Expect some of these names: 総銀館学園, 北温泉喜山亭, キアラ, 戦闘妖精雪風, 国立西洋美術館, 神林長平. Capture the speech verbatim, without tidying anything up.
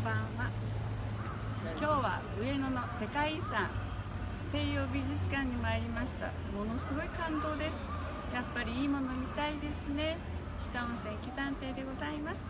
んばんは。今日は上野の世界遺産西洋美術館に参りました。ものすごい感動です。やっぱりいいもの見たいですね。北温泉喜山亭でございます。